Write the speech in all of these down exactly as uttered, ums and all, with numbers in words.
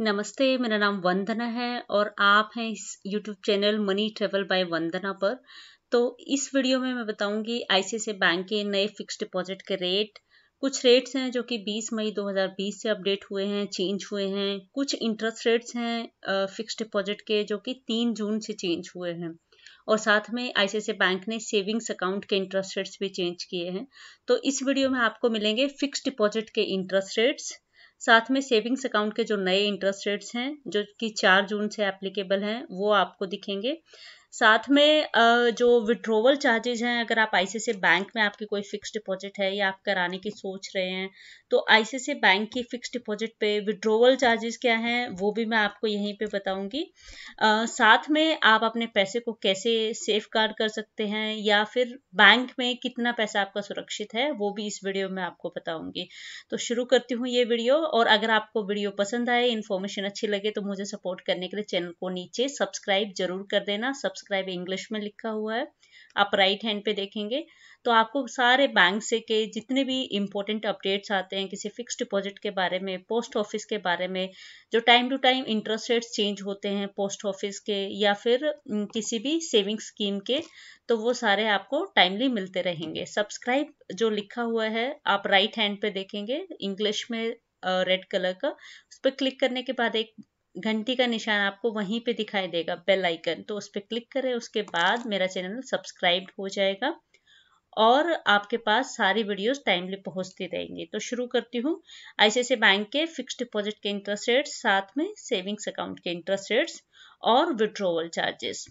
नमस्ते, मेरा नाम वंदना है और आप हैं इस YouTube channel money travel by Vandana पर। तो इस वीडियो में मैं बताऊंगी आईसीआईसीआई बैंक के नए फिक्स्ड डिपॉजिट के रेट। कुछ रेट्स हैं जो कि बीस मई दो हज़ार बीस से अपडेट हुए हैं, चेंज हुए हैं। कुछ इंटरेस्ट रेट्स हैं फिक्स्ड डिपॉजिट के जो कि तीन जून से चेंज हुए हैं और साथ में आईसीआईसीआई बैंक ने सेविंग्स अकाउंट के इंटरेस्ट रेट्स भी चेंज किए हैं। तो इस वीडियो में आपको मिलेंगे फिक्स्ड डिपॉजिट के इंटरेस्ट रेट्स, साथ में सेविंग्स अकाउंट के जो नए इंटरेस्ट रेट्स हैं जो कि चार जून से एप्लीकेबल हैं वो आपको दिखेंगे। साथ में जो विड्रोवल चार्जेज हैं, अगर आप आईसीआईसीआई बैंक में आपकी कोई फिक्स्ड डिपॉजिट है या आप कराने की सोच रहे हैं तो आईसीआईसीआई बैंक की फिक्स्ड डिपॉजिट पे विड्रोवल चार्जेस क्या हैं वो भी मैं आपको यहीं पे बताऊंगी। साथ में आप अपने पैसे को कैसे सेफ गार्ड कर सकते हैं या फिर बैंक में कितना पैसा आपका सुरक्षित है वो भी इस वीडियो में आपको बताऊँगी। तो शुरू करती हूँ ये वीडियो, और अगर आपको वीडियो पसंद आए, इन्फॉर्मेशन अच्छी लगे तो मुझे सपोर्ट करने के लिए चैनल को नीचे सब्सक्राइब जरूर कर देना। सब्सक्राइब इंग्लिश में लिखा हुआ है, आप राइट हैंड पे देखेंगे तो आपको सारे बैंक से के जितने भी इम्पोर्टेंट अपडेट्स आते हैं किसी फिक्स्ड डिपॉजिट के बारे में, पोस्ट ऑफिस के बारे में, जो time to time interest rates change होते हैं पोस्ट ऑफिस के या फिर किसी भी सेविंग स्कीम के, तो वो सारे आपको टाइमली मिलते रहेंगे। सब्सक्राइब जो लिखा हुआ है आप राइट हैंड पे देखेंगे इंग्लिश में रेड कलर का, उस पर क्लिक करने के बाद एक घंटी का निशान आपको वहीं पे दिखाई देगा, बेल आइकन, तो उस पर क्लिक करें। उसके बाद मेरा चैनल सब्सक्राइब हो जाएगा और आपके पास सारी वीडियोस टाइमली पहुंचती रहेंगी। तो शुरू करती हूँ आईसीआईसीआई बैंक के फिक्स्ड डिपॉजिट के इंटरेस्ट रेट्स, साथ में सेविंग्स अकाउंट के इंटरेस्ट रेट्स और विड्रोवल चार्जेस।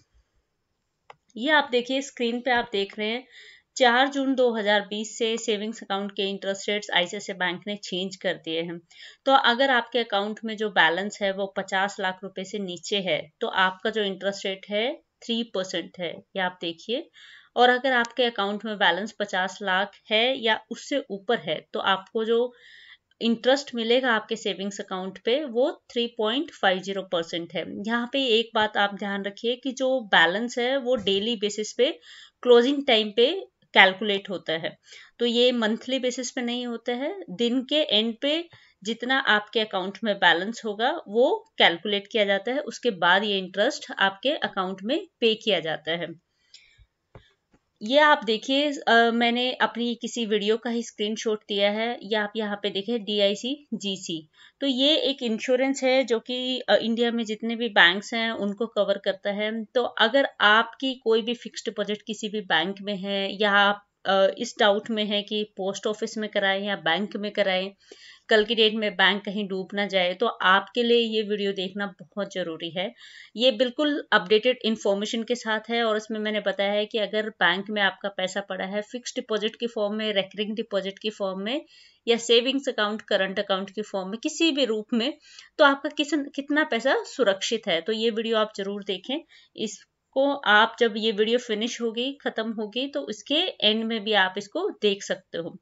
ये आप देखिए स्क्रीन पे आप देख रहे हैं चार जून दो हज़ार बीस से सेविंग्स अकाउंट के इंटरेस्ट रेट्स आईसीआईसीआई बैंक ने चेंज कर दिए हैं। तो अगर आपके अकाउंट में जो बैलेंस है वो पचास लाख रुपए से नीचे है तो आपका जो इंटरेस्ट रेट है थ्री परसेंट है, ये आप देखिए। और अगर आपके अकाउंट में बैलेंस पचास लाख है या उससे ऊपर है तो आपको जो इंटरेस्ट मिलेगा आपके सेविंग्स अकाउंट पे वो तीन पॉइंट पाँच शून्य परसेंट है। यहाँ पे एक बात आप ध्यान रखिए कि जो बैलेंस है वो डेली बेसिस पे क्लोजिंग टाइम पे कैलकुलेट होता है, तो ये मंथली बेसिस पे नहीं होता है। दिन के एंड पे जितना आपके अकाउंट में बैलेंस होगा वो कैलकुलेट किया जाता है, उसके बाद ये इंटरेस्ट आपके अकाउंट में पे किया जाता है। ये आप देखिए मैंने अपनी किसी वीडियो का ही स्क्रीनशॉट दिया है, या आप यहाँ पे देखिए डी आई सी जी सी, तो ये एक इंश्योरेंस है जो कि इंडिया में जितने भी बैंक्स हैं उनको कवर करता है। तो अगर आपकी कोई भी फिक्स्ड डिपॉजिट किसी भी बैंक में है या आप इस डाउट में है कि पोस्ट ऑफिस में कराएं या बैंक में कराएं, कल की डेट में बैंक कहीं डूब ना जाए, तो आपके लिए ये वीडियो देखना बहुत ज़रूरी है। ये बिल्कुल अपडेटेड इन्फॉर्मेशन के साथ है और इसमें मैंने बताया है कि अगर बैंक में आपका पैसा पड़ा है फिक्स्ड डिपॉजिट की फॉर्म में, रेकरिंग डिपॉजिट की फॉर्म में या सेविंग्स अकाउंट, करंट अकाउंट की फॉर्म में, किसी भी रूप में, तो आपका किस कितना पैसा सुरक्षित है। तो ये वीडियो आप ज़रूर देखें। इस को आप जब ये वीडियो फिनिश होगी, ख़त्म होगी, तो उसके एंड में भी आप इसको देख सकते हो।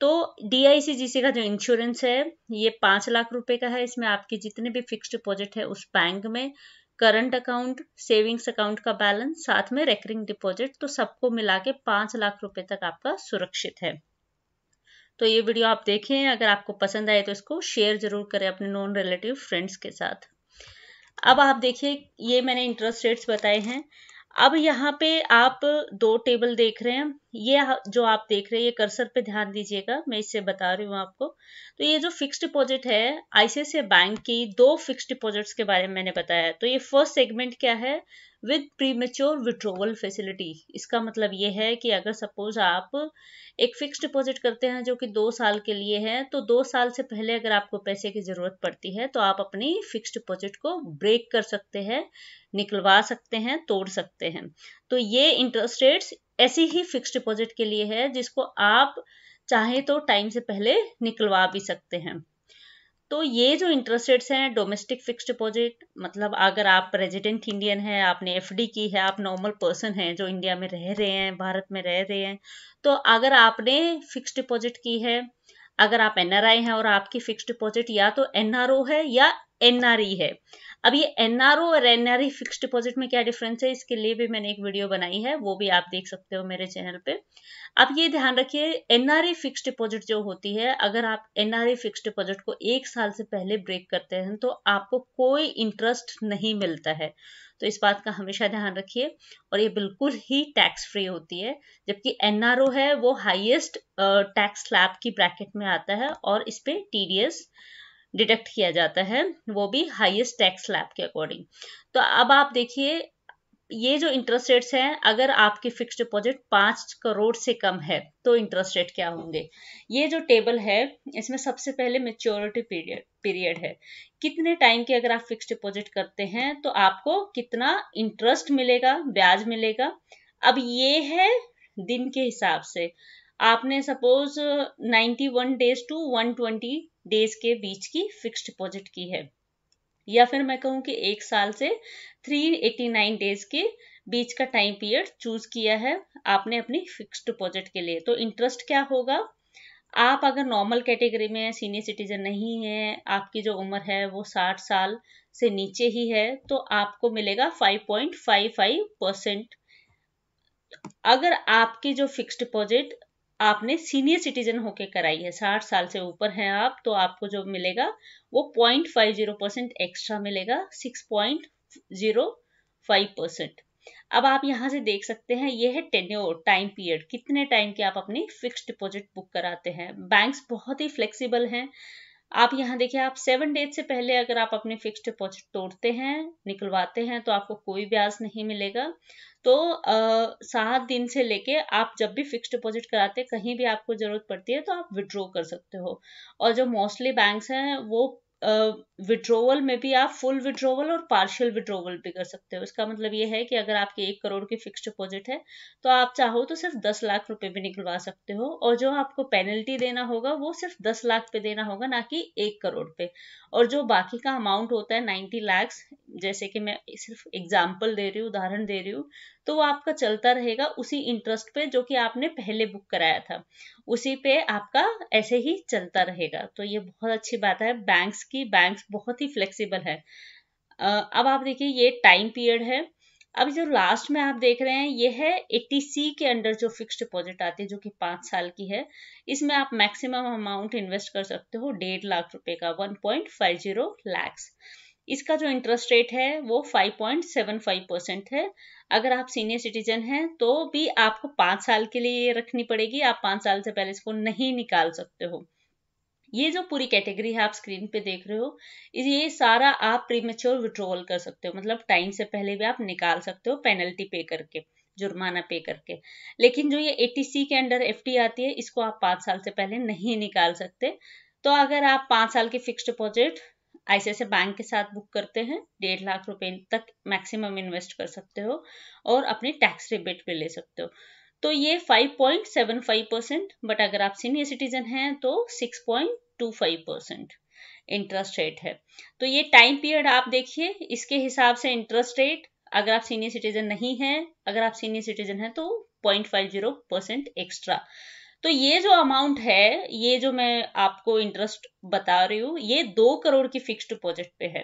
तो डी आई सी जी सी का जो इंश्योरेंस है ये पाँच लाख रुपए का है। इसमें आपके जितने भी फिक्स्ड डिपॉजिट है उस बैंक में, करंट अकाउंट, सेविंग्स अकाउंट का बैलेंस, साथ में रेकरिंग डिपॉजिट, तो सबको मिला के पाँच लाख रुपए तक आपका सुरक्षित है। तो ये वीडियो आप देखें, अगर आपको पसंद आए तो इसको शेयर जरूर करें अपने नॉन रिलेटिव फ्रेंड्स के साथ। अब आप देखिए ये मैंने इंटरेस्ट रेट्स बताए हैं। अब यहाँ पे आप दो टेबल देख रहे हैं, ये जो आप देख रहे हैं ये कर्सर पे ध्यान दीजिएगा, मैं इससे बता रही हूँ आपको। तो ये जो फिक्स्ड डिपॉजिट है आईसीआईसीआई बैंक की, दो फिक्स्ड डिपॉजिट्स के बारे में मैंने बताया है। तो ये फर्स्ट सेगमेंट क्या है, विद प्रीमेच्योर विड्रोवल फैसिलिटी। इसका मतलब ये है कि अगर सपोज आप एक फिक्स्ड डिपॉजिट करते हैं जो कि दो साल के लिए है, तो दो साल से पहले अगर आपको पैसे की ज़रूरत पड़ती है तो आप अपनी फिक्स्ड डिपॉजिट को ब्रेक कर सकते हैं, निकलवा सकते हैं, तोड़ सकते हैं। तो ये इंटरेस्ट रेट्स ऐसी ही फिक्स्ड डिपॉजिट के लिए है जिसको आप चाहे तो टाइम से पहले निकलवा भी सकते हैं। तो ये जो इंटरेस्ट रेट्स हैं डोमेस्टिक फिक्स्ड डिपॉजिट, मतलब अगर आप रेजिडेंट इंडियन हैं, आपने एफडी की है, आप नॉर्मल पर्सन हैं जो इंडिया में रह रहे हैं, भारत में रह रहे हैं, तो अगर आपने फिक्स्ड डिपॉजिट की है, अगर आप एन आर आई हैं और आपकी फिक्स्ड डिपॉजिट या तो एन आर ओ है या एनआरई है। अब ये एनआरओ और एनआरई फिक्स्ड डिपॉजिट में क्या डिफरेंस है, इसके लिए भी मैंने एक वीडियो बनाई है, वो भी आप देख सकते हो मेरे चैनल पे। आप ये ध्यान रखिए, एनआरई फिक्स्ड डिपॉजिट जो होती है, अगर आप एनआरई फिक्स्ड डिपॉजिट को एक साल से पहले ब्रेक करते हैं तो आपको कोई इंटरेस्ट नहीं मिलता है, तो इस बात का हमेशा ध्यान रखिए। और ये बिल्कुल ही टैक्स फ्री होती है, जबकि एनआरओ है वो हाईएस्ट टैक्स स्लैब की ब्रैकेट में आता है और इस पे टीडीएस डिडक्ट किया जाता है, वो भी हाईएस्ट टैक्स स्लैब के अकॉर्डिंग। तो अब आप देखिए, ये जो इंटरेस्ट रेट्स हैं, अगर आपकी फिक्स्ड डिपॉजिट पाँच करोड़ से कम है तो इंटरेस्ट रेट क्या होंगे। ये जो टेबल है इसमें सबसे पहले मेच्योरिटी पीरियड पीरियड है, कितने टाइम के अगर आप फिक्स्ड डिपॉजिट करते हैं तो आपको कितना इंटरेस्ट मिलेगा, ब्याज मिलेगा। अब ये है दिन के हिसाब से, आपने सपोज इक्यानवे डेज टू एक सौ बीस डेज के बीच की फिक्स्ड डिपॉजिट की है, या फिर मैं कहूँ कि एक साल से तीन सौ नवासी डेज के बीच का टाइम पीरियड चूज किया है आपने अपनी फिक्स्ड डिपॉजिट के लिए, तो इंटरेस्ट क्या होगा। आप अगर नॉर्मल कैटेगरी में सीनियर सिटीजन नहीं है, आपकी जो उम्र है वो साठ साल से नीचे ही है, तो आपको मिलेगा पाँच पॉइंट पाँच पाँच परसेंट। अगर आपकी जो फिक्स्ड डिपॉजिट आपने सीनियर सिटीजन होके कराई है, साठ साल से ऊपर हैं आप, तो आपको जो मिलेगा वो point five zero percent extra मिलेगा, six point zero five percent. अब आप यहाँ से देख सकते हैं, ये है टेन्योर, टाइम पीरियड, कितने टाइम के आप अपनी फिक्स्ड डिपॉजिट बुक कराते हैं। बैंक्स बहुत ही फ्लेक्सिबल हैं, आप यहाँ देखिए, आप सेवन डेज से पहले अगर आप अपने फिक्स्ड डिपॉजिट तोड़ते हैं, निकलवाते हैं, तो आपको कोई ब्याज नहीं मिलेगा। तो सात दिन से लेके आप जब भी फिक्स्ड डिपॉजिट कराते, कहीं भी आपको जरूरत पड़ती है तो आप विड्रॉ कर सकते हो। और जो मोस्टली बैंक्स हैं वो विड्रोवल में भी आप फुल विड्रोवल और पार्शियल विड्रोवल भी कर सकते हो। इसका मतलब ये है कि अगर आपके एक करोड़ की फिक्स्ड डिपॉजिट है तो आप चाहो तो सिर्फ दस लाख रुपए भी निकलवा सकते हो, और जो आपको पेनल्टी देना होगा वो सिर्फ दस लाख पे देना होगा, ना कि एक करोड़ पे। और जो बाकी का अमाउंट होता है नब्बे लाख, जैसे कि मैं सिर्फ एग्जाम्पल दे रही हूँ, उदाहरण दे रही हूँ, तो वो आपका चलता रहेगा उसी इंटरेस्ट पे जो कि आपने पहले बुक कराया था, उसी पे आपका ऐसे ही चलता रहेगा। तो ये बहुत अच्छी बात है बैंक्स की, बैंक्स बहुत ही फ्लेक्सिबल है। अब आप देखिए, ये टाइम पीरियड है। अब जो लास्ट में आप देख रहे हैं, ये है एटीसी के अंडर जो फिक्स्ड डिपॉजिट आती है, जो कि पाँच साल की है। इसमें आप मैक्सिमम अमाउंट इन्वेस्ट कर सकते हो, डेढ़ लाख रुपए का, one point five zero lakhs. इसका जो इंटरेस्ट रेट है वो five point seven five percent है। अगर आप सीनियर सिटीजन हैं तो भी आपको पाँच साल के लिए ये रखनी पड़ेगी, आप पाँच साल से पहले इसको नहीं निकाल सकते हो। ये जो पूरी कैटेगरी है आप स्क्रीन पे देख रहे हो, ये सारा आप प्रीमेच्योर विड्रॉवल कर सकते हो, मतलब टाइम से पहले भी आप निकाल सकते हो, पेनल्टी पे करके, जुर्माना पे करके। लेकिन जो ये एटीसी के अंडर एफडी आती है, इसको आप पाँच साल से पहले नहीं निकाल सकते। तो अगर आप पाँच साल के फिक्स्ड डिपॉजिट आईसीआईसीआई बैंक के साथ बुक करते हैं, डेढ़ लाख रुपए तक मैक्सिमम इन्वेस्ट कर सकते हो और अपने टैक्स रिबेट भी ले सकते हो। तो ये five point seven five percent, but अगर आप सीनियर सिटीजन हैं तो six point two five percent interest rate है। तो ये टाइम पीरियड आप देखिए, इसके हिसाब से इंटरेस्ट रेट, अगर आप सीनियर सिटीजन नहीं हैं, अगर आप सीनियर सिटीजन हैं तो point five zero percent extra. तो ये जो अमाउंट है, ये जो मैं आपको इंटरेस्ट बता रही हूँ, ये दो करोड़ की फिक्स्ड डिपॉजिट पे है।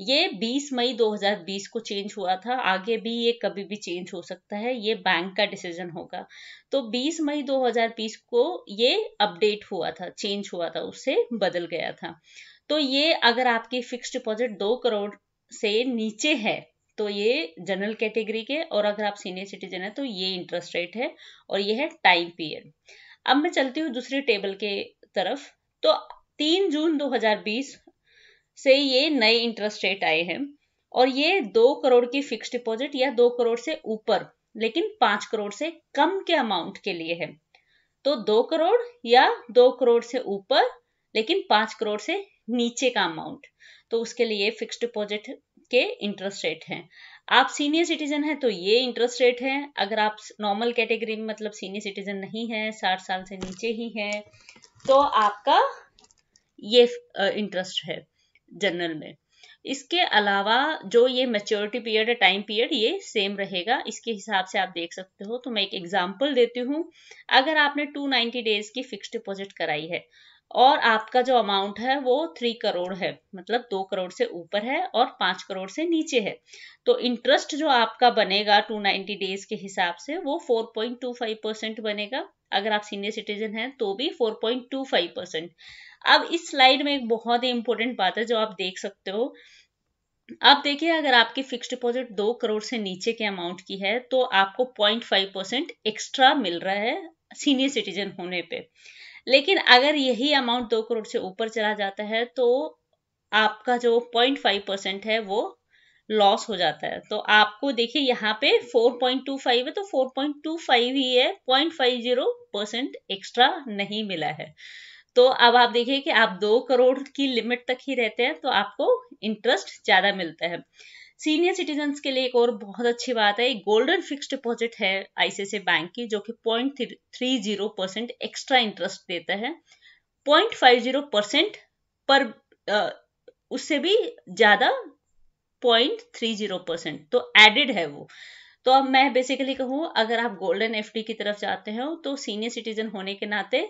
ये बीस मई दो हज़ार बीस को चेंज हुआ था, आगे भी ये कभी भी चेंज हो सकता है, ये बैंक का डिसीजन होगा। तो बीस मई दो हज़ार बीस को ये अपडेट हुआ था, चेंज हुआ था, उससे बदल गया था। तो ये अगर आपकी फिक्स्ड डिपॉजिट दो करोड़ से नीचे है तो ये जनरल कैटेगरी के, और अगर आप सीनियर सिटीजन है तो ये इंटरेस्ट रेट है और ये है टाइम पीरियड। अब मैं चलती हूँ दूसरे टेबल के तरफ। तो तीन जून दो हज़ार बीस से ये नए इंटरेस्ट रेट आए हैं, और ये दो करोड़ की फिक्स्ड डिपॉजिट या दो करोड़ से ऊपर लेकिन पाँच करोड़ से कम के अमाउंट के लिए है। तो दो करोड़ या दो करोड़ से ऊपर लेकिन पाँच करोड़ से नीचे का अमाउंट, तो उसके लिए फिक्स्ड डिपॉजिट के इंटरेस्ट रेट हैं। आप सीनियर सिटीजन हैं तो ये इंटरेस्ट रेट है। अगर आप नॉर्मल कैटेगरी में, मतलब सीनियर सिटीजन नहीं है, साठ साल से नीचे ही है, तो आपका ये इंटरेस्ट है जनरल में। इसके अलावा जो ये मैच्योरिटी पीरियड है, टाइम पीरियड, ये सेम रहेगा, इसके हिसाब से आप देख सकते हो। तो मैं एक एग्जांपल देती हूँ, अगर आपने टू नाइन्टी डेज की फिक्स्ड डिपॉजिट कराई है और आपका जो अमाउंट है वो थ्री करोड़ है, मतलब दो करोड़ से ऊपर है और पाँच करोड़ से नीचे है, तो इंटरेस्ट जो आपका बनेगा टू नाइन्टी डेज के हिसाब से वो four point two five percent बनेगा। अगर आप सीनियर सिटीजन हैं तो भी four point two five percent. अब इस स्लाइड में एक बहुत ही इंपॉर्टेंट बात है जो आप देख सकते हो। आप देखिए, अगर आपकी फिक्स डिपॉजिट दो करोड़ से नीचे के अमाउंट की है तो आपको पॉइंट फाइव परसेंट एक्स्ट्रा मिल रहा है सीनियर सिटीजन होने पे, लेकिन अगर यही अमाउंट दो करोड़ से ऊपर चला जाता है तो आपका जो पॉइंट फाइव परसेंट है वो लॉस हो जाता है। तो आपको देखिए यहाँ पे फोर पॉइंट टू फाइव है तो फोर पॉइंट टू फाइव ही है, point five zero percent extra नहीं मिला है। तो अब आप देखिए कि आप दो करोड़ की लिमिट तक ही रहते हैं तो आपको इंटरेस्ट ज्यादा मिलता है। सीनियर सिटीजन्स के लिए एक और बहुत अच्छी बात है, गोल्डन फिक्स्ड डिपॉजिट है आईसीआईसीआई बैंक की जो कि point three zero percent extra interest देता है, पॉइंट फाइव जीरो परसेंट पर आ, उससे भी ज्यादा पॉइंट थ्री जीरो परसेंट तो एडेड है वो। तो अब मैं बेसिकली कहूँ, अगर आप गोल्डन एफडी की तरफ जाते हो तो सीनियर सिटीजन होने के नाते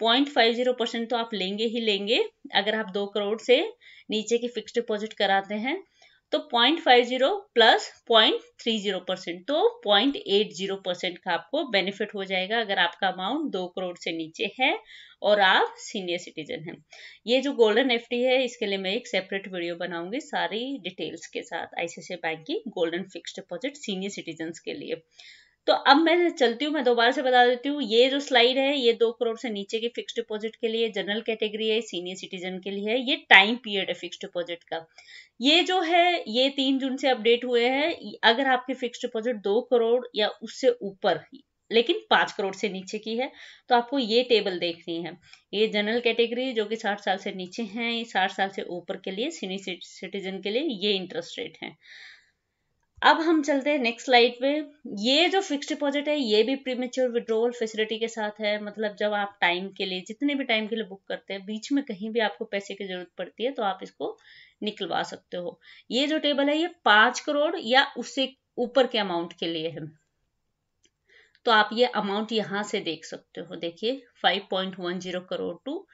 पॉइंट फाइव जीरो परसेंट तो आप लेंगे ही लेंगे। अगर आप दो करोड़ से नीचे की फिक्स डिपॉजिट कराते हैं तो point five zero plus point three zero percent, तो पॉइंट एट जीरो परसेंट का आपको बेनिफिट हो जाएगा अगर आपका अमाउंट दो करोड़ से नीचे है और आप सीनियर सिटीजन हैं। ये जो गोल्डन एफडी है इसके लिए मैं एक सेपरेट वीडियो बनाऊंगी सारी डिटेल्स के साथ, आईसीआईसीआई बैंक की golden fixed deposit senior citizen के लिए। तो अब मैं चलती हूँ, मैं दोबारा से बता देती हूँ, ये जो स्लाइड है ये दो करोड़ से नीचे की फिक्स्ड डिपॉजिट के लिए जनरल कैटेगरी है, सीनियर सिटीजन के लिए है, ये टाइम पीरियड है फिक्स्ड डिपॉजिट का। ये जो है ये तीन जून से अपडेट हुए हैं। अगर आपकी फिक्स्ड डिपॉजिट दो करोड़ या उससे ऊपर लेकिन पांच करोड़ से नीचे की है तो आपको ये टेबल देखनी है। ये जनरल कैटेगरी जो कि साठ साल से नीचे है, साठ साल से ऊपर के लिए सीनियर सिटीजन के लिए ये इंटरेस्ट रेट है। अब हम चलते हैं नेक्स्ट स्लाइड पे। ये जो फिक्स्ड डिपॉजिट है ये भी प्रीमेच्योर विड्रॉल फैसिलिटी के साथ है, मतलब जब आप टाइम के लिए जितने भी टाइम के लिए बुक करते हैं बीच में कहीं भी आपको पैसे की जरूरत पड़ती है तो आप इसको निकलवा सकते हो। ये जो टेबल है ये पांच करोड़ या उससे ऊपर के अमाउंट के लिए है, तो आप ये अमाउंट यहाँ से देख सकते हो। देखिए five point one zero crore to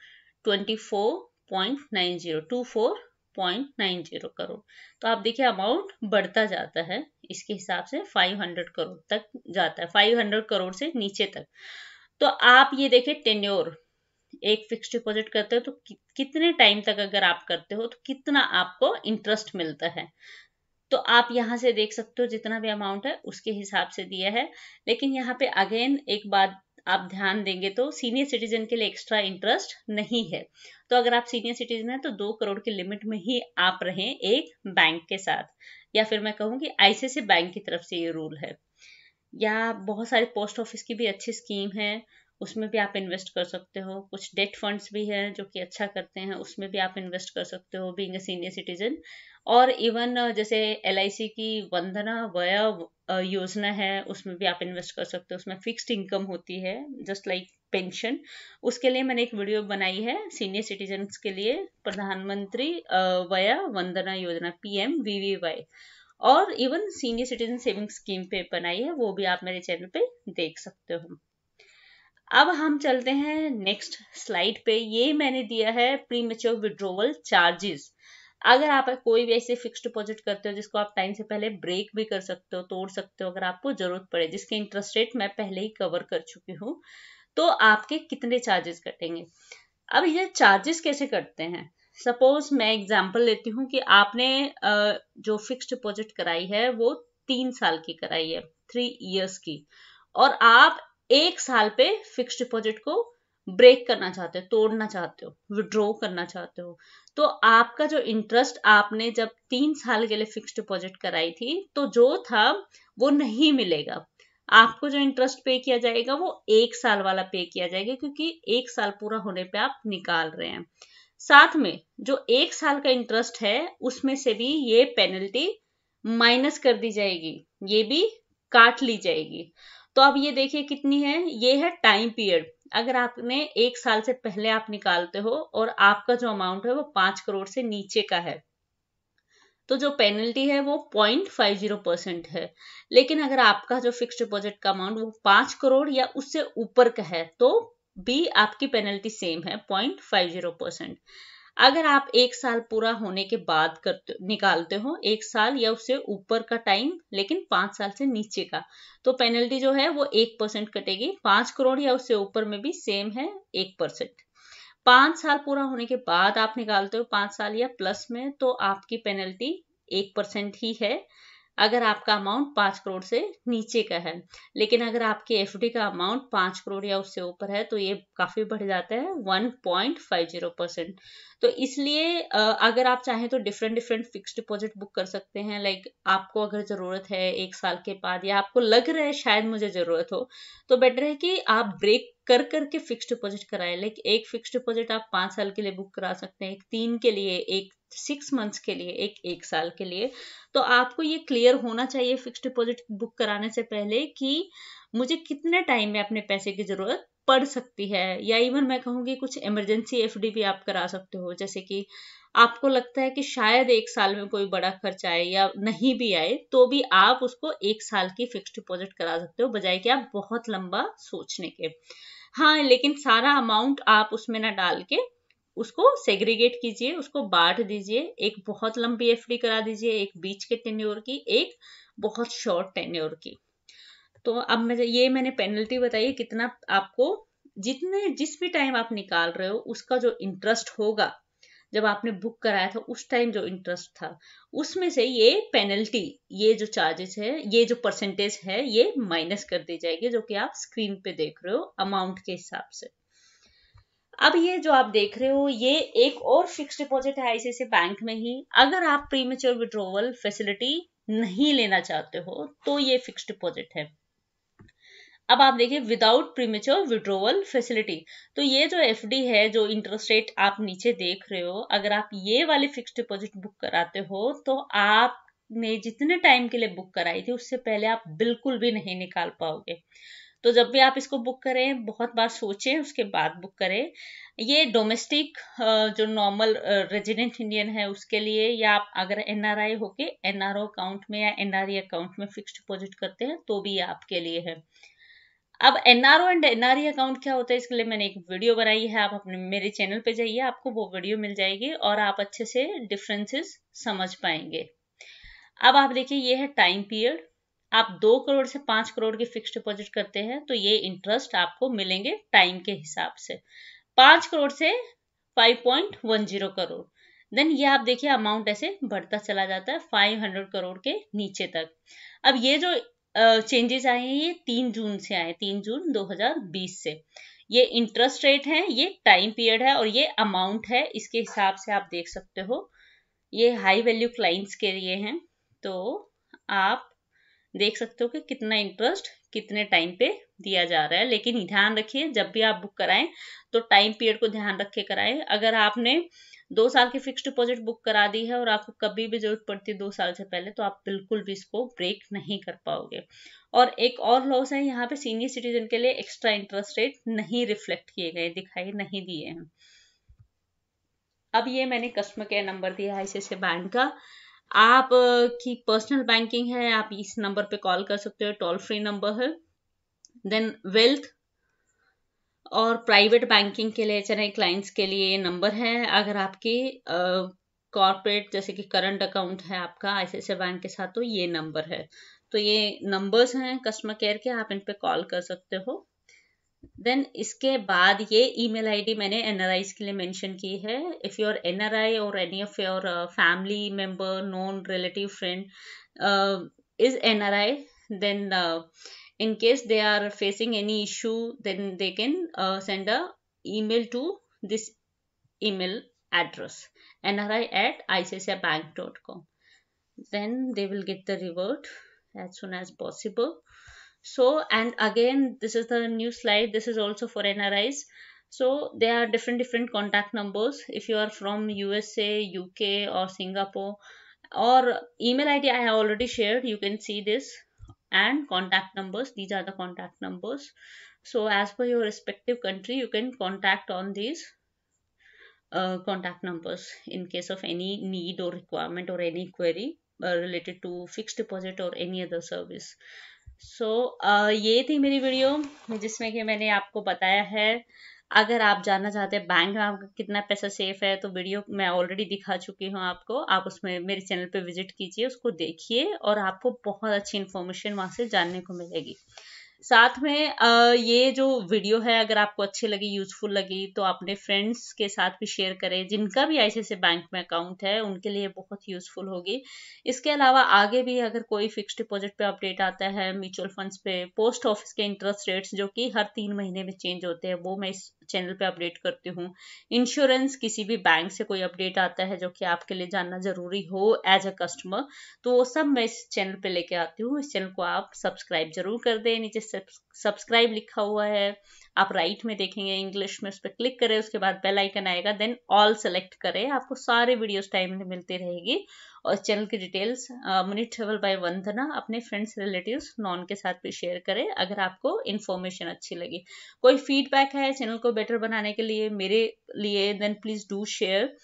twenty four point nine zero two four point nine zero crore, तो आप देखिए अमाउंट बढ़ता जाता है इसके हिसाब से फाइव हंड्रेड करोड़ तक जाता है, फाइव हंड्रेड करोड़ से नीचे तक। तो आप ये देखिए टेन्योर, एक फिक्स डिपॉजिट करते हो तो कि, कितने टाइम तक अगर आप करते हो तो कितना आपको इंटरेस्ट मिलता है, तो आप यहाँ से देख सकते हो जितना भी अमाउंट है उसके हिसाब से दिया है। लेकिन यहाँ पे अगेन एक बात आप ध्यान देंगे तो सीनियर सिटीजन के लिए एक्स्ट्रा इंटरेस्ट नहीं है, तो अगर आप सीनियर सिटीजन हैं तो दो करोड़ की लिमिट में ही आप रहें एक बैंक के साथ, या फिर मैं कहूँ कि आईसीआईसीआई बैंक की तरफ से ये रूल है। या बहुत सारे पोस्ट ऑफिस की भी अच्छी स्कीम है, उसमें भी आप इन्वेस्ट कर सकते हो। कुछ डेट फंड्स भी हैं जो कि अच्छा करते हैं, उसमें भी आप इन्वेस्ट कर सकते हो बीइंग अ सीनियर सिटीजन। और इवन जैसे एलआईसी की वंदना वया योजना है उसमें भी आप इन्वेस्ट कर सकते हो, उसमें फिक्स्ड इनकम होती है जस्ट लाइक पेंशन। उसके लिए मैंने एक वीडियो बनाई है सीनियर सिटीजन के लिए, प्रधानमंत्री Vaya Vandana Yojana PM VV Y, और even senior citizen saving scheme पे बनाई है, वो भी आप मेरे चैनल पे देख सकते हो। अब हम चलते हैं नेक्स्ट स्लाइड पे। ये मैंने दिया है प्रीमेच्योर विड्रोवल चार्जेस। अगर आप कोई भी ऐसे फिक्स डिपॉजिट करते हो जिसको आप टाइम से पहले ब्रेक भी कर सकते हो, तोड़ सकते हो अगर आपको जरूरत पड़े, जिसके इंटरेस्ट रेट मैं पहले ही कवर कर चुकी हूँ, तो आपके कितने चार्जेस कटेंगे। अब ये चार्जेस कैसे कटते हैं, सपोज मैं एग्जाम्पल लेती हूँ कि आपने जो फिक्स डिपॉजिट कराई है वो तीन साल की कराई है, थ्री ईयर्स की, और आप एक साल पे फिक्स्ड डिपॉजिट को ब्रेक करना चाहते हो, तोड़ना चाहते हो, विड्रॉ करना चाहते हो, तो आपका जो इंटरेस्ट आपने जब तीन साल के लिए फिक्स्ड डिपॉजिट कराई थी तो जो था वो नहीं मिलेगा आपको। जो इंटरेस्ट पे किया जाएगा वो एक साल वाला पे किया जाएगा, क्योंकि एक साल पूरा होने पे आप निकाल रहे हैं। साथ में जो एक साल का इंटरेस्ट है उसमें से भी ये पेनल्टी माइनस कर दी जाएगी, ये भी काट ली जाएगी। तो अब ये देखिए कितनी है, ये है टाइम पीरियड। अगर आपने एक साल से पहले आप निकालते हो और आपका जो अमाउंट है वो पांच करोड़ से नीचे का है तो जो पेनल्टी है वो पॉइंट फाइव जीरो परसेंट है। लेकिन अगर आपका जो फिक्स्ड डिपॉजिट का अमाउंट वो पांच करोड़ या उससे ऊपर का है तो भी आपकी पेनल्टी सेम है पॉइंट फाइव जीरो परसेंट। अगर आप एक साल पूरा होने के बाद करते निकालते हो, एक साल या उससे ऊपर का टाइम लेकिन पांच साल से नीचे का, तो पेनल्टी जो है वो एक परसेंट कटेगी। पांच करोड़ या उससे ऊपर में भी सेम है एक परसेंट। पांच साल पूरा होने के बाद आप निकालते हो पांच साल या प्लस में, तो आपकी पेनल्टी एक परसेंट ही है अगर आपका अमाउंट पांच करोड़ से नीचे का है। लेकिन अगर आपके एफडी का अमाउंट पांच करोड़ या उससे ऊपर है तो ये काफी बढ़ जाता है one point five zero percent. तो इसलिए अगर आप चाहें तो different different fixed deposit book कर सकते हैं। लाइक आपको अगर जरूरत है एक साल के बाद, या आपको लग रहा है शायद मुझे जरूरत हो, तो बेटर है कि आप ब्रेक कर करके फिक्स्ड डिपॉजिट कराएं। लाइक एक फिक्स्ड डिपॉजिट आप पांच साल के लिए बुक करा सकते हैं, एक तीन के लिए, एक सिक्स मंथ्स के लिए, एक एक साल के लिए। तो आपको ये क्लियर होना चाहिए फिक्स्ड डिपॉजिट बुक कराने से पहले कि मुझे कितने टाइम में अपने पैसे की जरूरत पड़ सकती है। या इवन मैं कहूँगी कुछ इमरजेंसी एफडी भी आप करा सकते हो, जैसे कि आपको लगता है कि शायद एक साल में कोई बड़ा खर्च आए या नहीं भी आए, तो भी आप उसको एक साल की फिक्स्ड डिपॉजिट करा सकते हो, बजाय कि आप बहुत लंबा सोचने के। हाँ, लेकिन सारा अमाउंट आप उसमें ना डाल के उसको सेग्रीगेट कीजिए, उसको बांट दीजिए। एक बहुत लंबी एफडी करा दीजिए, एक बीच के टेन्योर की, एक बहुत शॉर्ट टेन्योर की। तो अब मैं ये मैंने पेनल्टी बताई कितना आपको, जितने जिस भी टाइम आप निकाल रहे हो उसका जो इंटरेस्ट होगा, जब आपने बुक कराया था उस टाइम जो इंटरेस्ट था, उसमें से ये पेनल्टी, ये जो चार्जेस है, ये जो परसेंटेज है, ये माइनस कर दी जाएगी, जो कि आप स्क्रीन पे देख रहे हो अमाउंट के हिसाब से। अब ये जो आप देख रहे हो ये एक और फिक्स्ड डिपॉजिट है आईसीआईसीआई बैंक में ही। अगर आप प्रीमेच्योर विड्रोवल फैसिलिटी नहीं लेना चाहते हो तो ये फिक्स्ड डिपॉजिट है। अब आप देखिए विदाउट प्रीमेच्योर विड्रोवल फैसिलिटी, तो ये जो एफडी है, जो इंटरेस्ट रेट आप नीचे देख रहे हो, अगर आप ये वाले फिक्स्ड डिपॉजिट बुक कराते हो तो आपने जितने टाइम के लिए बुक कराई थी उससे पहले आप बिल्कुल भी नहीं निकाल पाओगे। तो जब भी आप इसको बुक करें बहुत बार सोचें, उसके बाद बुक करें। ये डोमेस्टिक जो नॉर्मल रेजिडेंट इंडियन है उसके लिए, या आप अगर एनआरआई होके एनआरओ अकाउंट में या एनआरई अकाउंट में फिक्स्ड डिपॉजिट करते हैं तो भी ये आपके लिए है। अब एनआरओ एंड एनआरई अकाउंट क्या होता है, इसके लिए मैंने एक वीडियो बनाई है, आप अपने मेरे चैनल पे जाइए, आपको वो वीडियो मिल जाएगी और आप अच्छे से डिफरेंसेस समझ पाएंगे। अब आप देखिए ये है टाइम पीरियड। आप दो करोड़ से पांच करोड़ की फिक्स्ड डिपॉजिट करते हैं तो ये इंटरेस्ट आपको मिलेंगे टाइम के हिसाब से, पांच करोड़ से five point one zero crore. Then ये आप देखिए अमाउंट ऐसे बढ़ता चला जाता है पांच सौ करोड़ के नीचे तक। अब ये जो चेंजेस आए हैं ये तीन जून से आए, तीन जून दो हजार बीस से। ये इंटरेस्ट रेट है, ये टाइम पीरियड है और ये अमाउंट है, इसके हिसाब से आप देख सकते हो। ये हाई वैल्यू क्लाइंट्स के लिए है, तो आप देख सकते हो कि कितना इंटरेस्ट कितने टाइम पे दिया जा रहा है। लेकिन ध्यान रखिए जब भी आप बुक कराएं तो टाइम पीरियड को ध्यान रख के कराएं। अगर आपने दो साल की फिक्स्ड डिपॉजिट बुक करा दी है और आपको कभी भी जरूरत पड़ती है दो साल से पहले, तो आप बिल्कुल भी इसको ब्रेक नहीं कर पाओगे। और एक और लॉस है यहाँ पे, सीनियर सिटीजन के लिए एक्स्ट्रा इंटरेस्ट रेट नहीं रिफ्लेक्ट किए गए, दिखाई नहीं दिए हैं। अब ये मैंने कस्टमर केयर नंबर दिया है आईसीआईसीआई बैंक का। आप की पर्सनल बैंकिंग है, आप इस नंबर पे कॉल कर सकते हो, टोल फ्री नंबर है। देन वेल्थ और प्राइवेट बैंकिंग के लिए, चाहे क्लाइंट्स के लिए ये नंबर है। अगर आपकी कॉर्पोरेट जैसे कि करंट अकाउंट है आपका आईसीआईसीआई बैंक के साथ, तो ये नंबर है। तो ये नंबर्स हैं कस्टमर केयर के, आप इन पे कॉल कर सकते हो। देन इसके बाद ये ईमेल आईडी मैंने एनआरआईज के लिए मेंशन की है। इफ योर एनआरआई और any of your family member, non relative friend is NRI, then in case they are facing any issue, then they can send a email to this email address NRI at ICICI bank dot com. Then they will get the revert as soon as possible. So, and again, this is the new slide. This is also for N R Is. So there are different different contact numbers. If you are from U S A, U K or Singapore, or email I D I have already shared. You can see this and contact numbers. These are the contact numbers. So as per your respective country, you can contact on these uh, contact numbers in case of any need or requirement or any query uh, related to fixed deposit or any other service. So so, uh, ये थी मेरी video जिसमें कि मैंने आपको बताया है। अगर आप जानना चाहते हैं बैंक में आपका कितना पैसा सेफ है तो वीडियो मैं ऑलरेडी दिखा चुकी हूँ आपको, आप उसमें मेरे चैनल पे विजिट कीजिए, उसको देखिए और आपको बहुत अच्छी इन्फॉर्मेशन वहाँ से जानने को मिलेगी। साथ में ये जो वीडियो है अगर आपको अच्छी लगी, यूजफुल लगी तो अपने फ्रेंड्स के साथ भी शेयर करें जिनका भी आईसीआईसीआई बैंक में अकाउंट है, उनके लिए बहुत यूजफुल होगी। इसके अलावा आगे भी अगर कोई फिक्स्ड डिपॉजिट पे अपडेट आता है, म्यूचुअल फंड्स पे, पोस्ट ऑफिस के इंटरेस्ट रेट्स जो कि हर तीन महीने में चेंज होते हैं वो मैं इस चैनल पे अपडेट करती हूँ। इंश्योरेंस, किसी भी बैंक से कोई अपडेट आता है जो कि आपके लिए जानना जरूरी हो एज अ कस्टमर, तो वो सब मैं इस चैनल पे लेके आती हूँ। इस चैनल को आप सब्सक्राइब जरूर कर दें, नीचे सब्सक्राइब लिखा हुआ है, आप राइट में देखेंगे इंग्लिश में, उस पर क्लिक करें, उसके बाद बेल आइकन आएगा, देन ऑल सेलेक्ट करें, आपको सारे वीडियोस टाइम में मिलती रहेगी। और चैनल की details money travel by Vandana अपने फ्रेंड्स, रिलेटिव्स, नॉन के साथ भी शेयर करें अगर आपको इन्फॉर्मेशन अच्छी लगी। कोई फीडबैक है चैनल को बेटर बनाने के लिए मेरे लिए, then please do share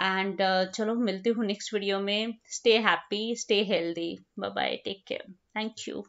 and चलो मिलती हूँ नेक्स्ट वीडियो में। Stay happy, stay healthy, bye bye, take care, thank you.